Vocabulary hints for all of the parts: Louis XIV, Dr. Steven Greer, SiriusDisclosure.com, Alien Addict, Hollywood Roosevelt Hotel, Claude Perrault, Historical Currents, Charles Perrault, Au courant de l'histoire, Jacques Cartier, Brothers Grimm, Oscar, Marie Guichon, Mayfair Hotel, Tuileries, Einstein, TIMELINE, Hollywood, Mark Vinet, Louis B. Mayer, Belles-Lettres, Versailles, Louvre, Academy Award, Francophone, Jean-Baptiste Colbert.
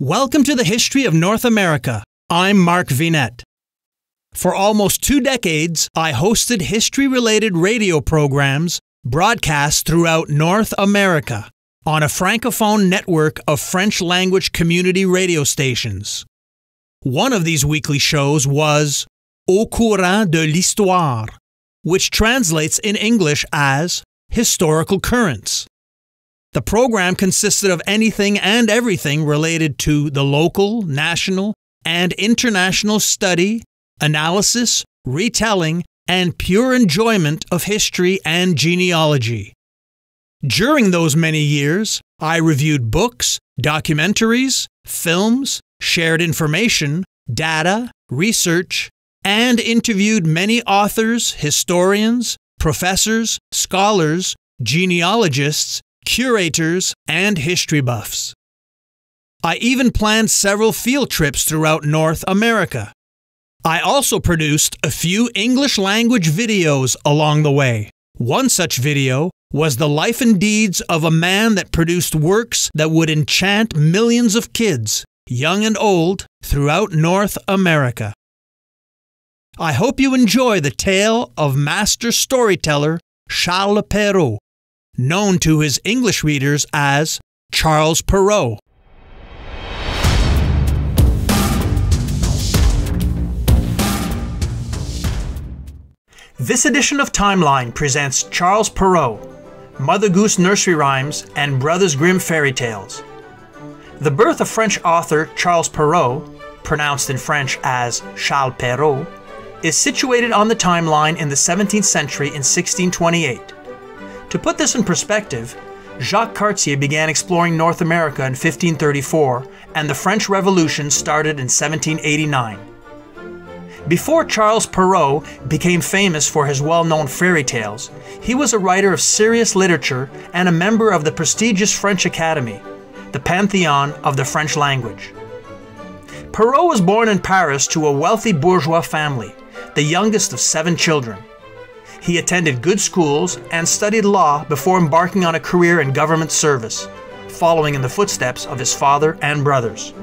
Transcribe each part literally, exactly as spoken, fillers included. Welcome to the History of North America. I'm Mark Vinet. For almost two decades, I hosted history-related radio programs broadcast throughout North America on a francophone network of French-language community radio stations. One of these weekly shows was Au courant de l'histoire, which translates in English as Historical Currents. The program consisted of anything and everything related to the local, national, and international study, analysis, retelling, and pure enjoyment of history and genealogy. During those many years, I reviewed books, documentaries, films, shared information, data, research, and interviewed many authors, historians, professors, scholars, genealogists, curators, and history buffs. I even planned several field trips throughout North America. I also produced a few English-language videos along the way. One such video was the life and deeds of a man that produced works that would enchant millions of kids, young and old, throughout North America. I hope you enjoy the tale of master storyteller Charles Perrault, known to his English readers as Charles Perrault. This edition of Timeline presents Charles Perrault, Mother Goose Nursery Rhymes, and Brothers Grimm Fairy Tales. The birth of French author Charles Perrault, pronounced in French as Charles Perrault, is situated on the timeline in the seventeenth century in sixteen twenty-eight. To put this in perspective, Jacques Cartier began exploring North America in fifteen thirty-four, and the French Revolution started in seventeen eighty-nine. Before Charles Perrault became famous for his well-known fairy tales, he was a writer of serious literature and a member of the prestigious French Academy, the pantheon of the French language. Perrault was born in Paris to a wealthy bourgeois family, the youngest of seven children. He attended good schools and studied law before embarking on a career in government service, following in the footsteps of his father and brothers.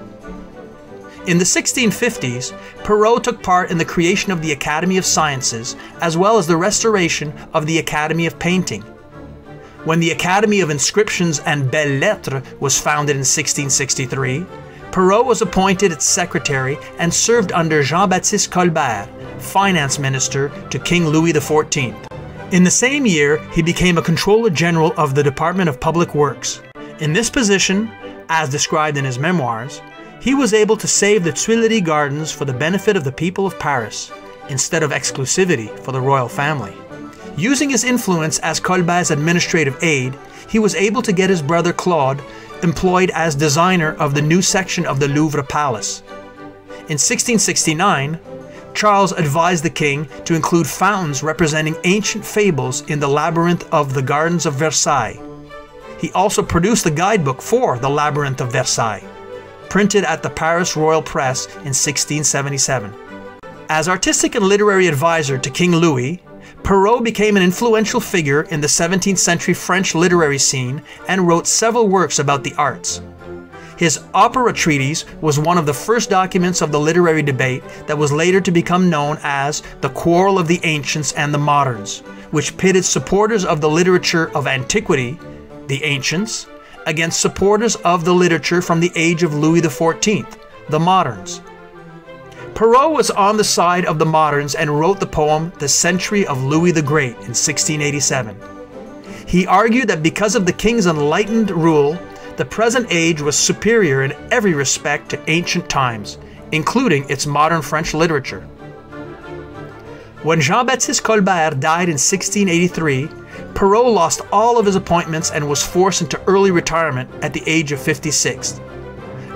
In the sixteen fifties, Perrault took part in the creation of the Academy of Sciences as well as the restoration of the Academy of Painting. When the Academy of Inscriptions and Belles-Lettres was founded in sixteen sixty-three, Perrault was appointed its secretary and served under Jean-Baptiste Colbert, finance minister to King Louis the fourteenth. In the same year, he became a controller general of the Department of Public Works. In this position, as described in his memoirs, he was able to save the Tuileries Gardens for the benefit of the people of Paris, instead of exclusivity for the royal family. Using his influence as Colbert's administrative aide, he was able to get his brother Claude employed as designer of the new section of the Louvre Palace. In sixteen sixty-nine, Charles advised the king to include fountains representing ancient fables in the labyrinth of the Gardens of Versailles. He also produced a guidebook for the Labyrinth of Versailles, printed at the Paris Royal Press in sixteen seventy-seven. As artistic and literary advisor to King Louis, Perrault became an influential figure in the seventeenth century French literary scene and wrote several works about the arts. His opera treatise was one of the first documents of the literary debate that was later to become known as the Quarrel of the Ancients and the Moderns, which pitted supporters of the literature of antiquity, the ancients, against supporters of the literature from the age of Louis the fourteenth, the moderns. Perrault was on the side of the moderns and wrote the poem The Century of Louis the Great in sixteen eighty-seven. He argued that because of the king's enlightened rule, the present age was superior in every respect to ancient times, including its modern French literature. When Jean-Baptiste Colbert died in sixteen eighty-three, Perrault lost all of his appointments and was forced into early retirement at the age of fifty-six.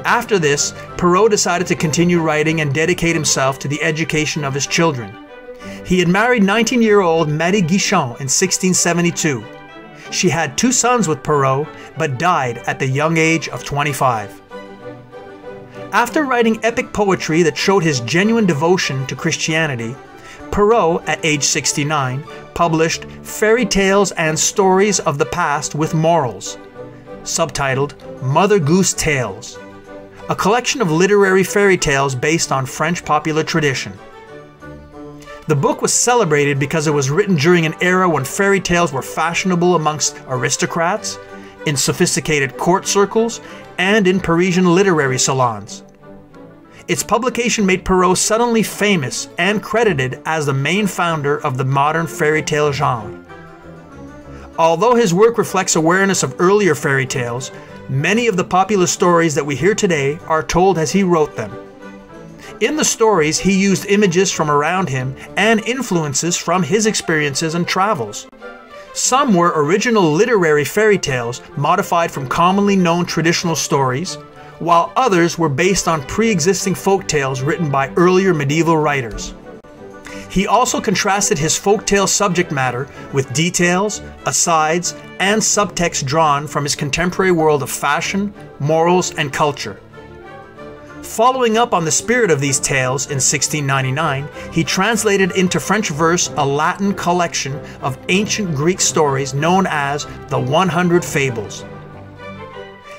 After this, Perrault decided to continue writing and dedicate himself to the education of his children. He had married nineteen-year-old Marie Guichon in sixteen seventy-two. She had two sons with Perrault, but died at the young age of twenty-five. After writing epic poetry that showed his genuine devotion to Christianity, Perrault, at age sixty-nine, published Fairy Tales and Stories of the Past with Morals, subtitled Mother Goose Tales, a collection of literary fairy tales based on French popular tradition. The book was celebrated because it was written during an era when fairy tales were fashionable amongst aristocrats, in sophisticated court circles, and in Parisian literary salons. Its publication made Perrault suddenly famous and credited as the main founder of the modern fairy tale genre. Although his work reflects awareness of earlier fairy tales, many of the popular stories that we hear today are told as he wrote them. In the stories, he used images from around him and influences from his experiences and travels. Some were original literary fairy tales modified from commonly known traditional stories, while others were based on pre-existing folk tales written by earlier medieval writers. He also contrasted his folktale subject matter with details, asides, and subtext drawn from his contemporary world of fashion, morals, and culture. Following up on the spirit of these tales in sixteen ninety-nine, he translated into French verse a Latin collection of ancient Greek stories known as the one hundred Fables.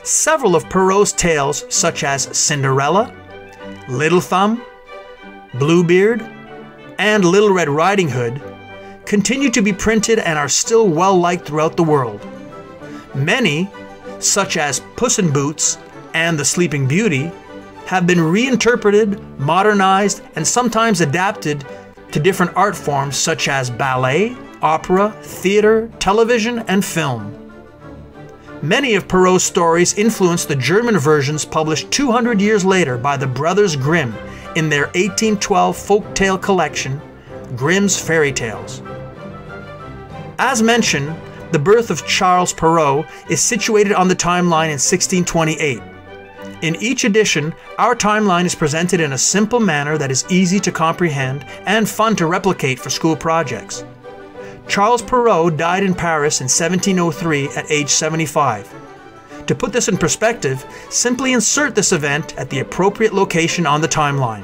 Several of Perrault's tales, such as Cinderella, Little Thumb, Bluebeard, and Little Red Riding Hood, continue to be printed and are still well-liked throughout the world. Many, such as Puss in Boots and The Sleeping Beauty, have been reinterpreted, modernized, and sometimes adapted to different art forms such as ballet, opera, theater, television, and film. Many of Perrault's stories influenced the German versions published two hundred years later by the Brothers Grimm in their eighteen twelve folktale collection, Grimm's Fairy Tales. As mentioned, the birth of Charles Perrault is situated on the timeline in sixteen twenty-eight. In each edition, our timeline is presented in a simple manner that is easy to comprehend and fun to replicate for school projects. Charles Perrault died in Paris in seventeen oh three at age seventy-five. To put this in perspective, simply insert this event at the appropriate location on the timeline.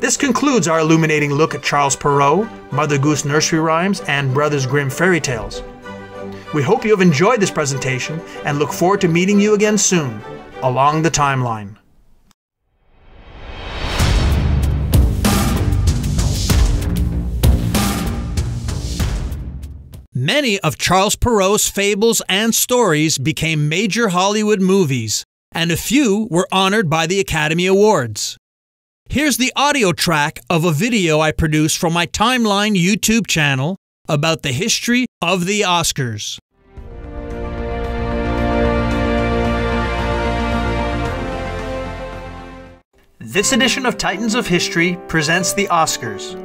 This concludes our illuminating look at Charles Perrault, Mother Goose Nursery Rhymes, and Brothers Grimm Fairy Tales. We hope you have enjoyed this presentation and look forward to meeting you again soon along the timeline. Many of Charles Perrault's fables and stories became major Hollywood movies, and a few were honored by the Academy Awards. Here's the audio track of a video I produced from my Timeline YouTube channel about the history of the Oscars. This edition of Titans of History presents the Oscars.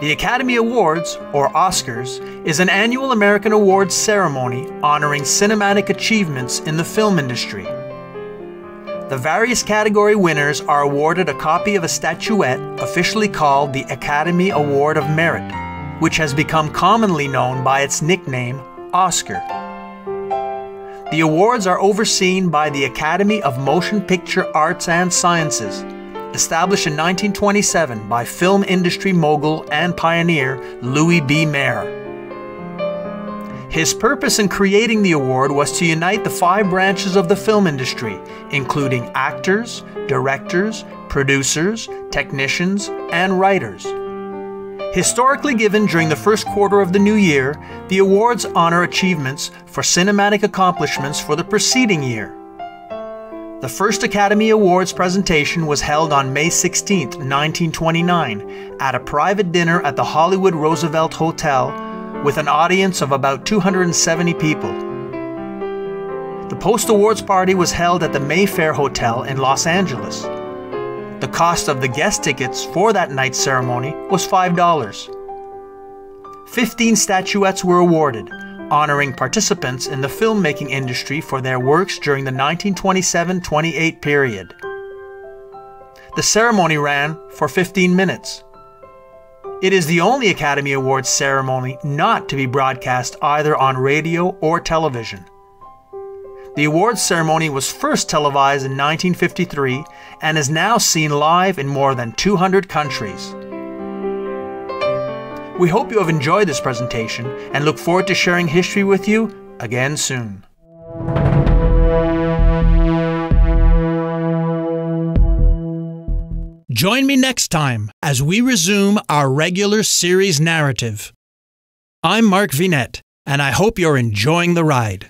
The Academy Awards, or Oscars, is an annual American awards ceremony honoring cinematic achievements in the film industry. The various category winners are awarded a copy of a statuette officially called the Academy Award of Merit, which has become commonly known by its nickname, Oscar. The awards are overseen by the Academy of Motion Picture Arts and Sciences, established in nineteen twenty-seven by film industry mogul and pioneer Louis B. Mayer. His purpose in creating the award was to unite the five branches of the film industry, including actors, directors, producers, technicians, and writers. Historically given during the first quarter of the new year, the awards honor achievements for cinematic accomplishments for the preceding year. The first Academy Awards presentation was held on May sixteenth, nineteen twenty-nine, at a private dinner at the Hollywood Roosevelt Hotel with an audience of about two hundred seventy people. The post-awards party was held at the Mayfair Hotel in Los Angeles. The cost of the guest tickets for that night's ceremony was five dollars. Fifteen statuettes were awarded, honoring participants in the filmmaking industry for their works during the nineteen twenty-seven twenty-eight period. The ceremony ran for fifteen minutes. It is the only Academy Awards ceremony not to be broadcast either on radio or television. The awards ceremony was first televised in nineteen fifty-three and is now seen live in more than two hundred countries. We hope you have enjoyed this presentation and look forward to sharing history with you again soon. Join me next time as we resume our regular series narrative. I'm Mark Vinet, and I hope you're enjoying the ride.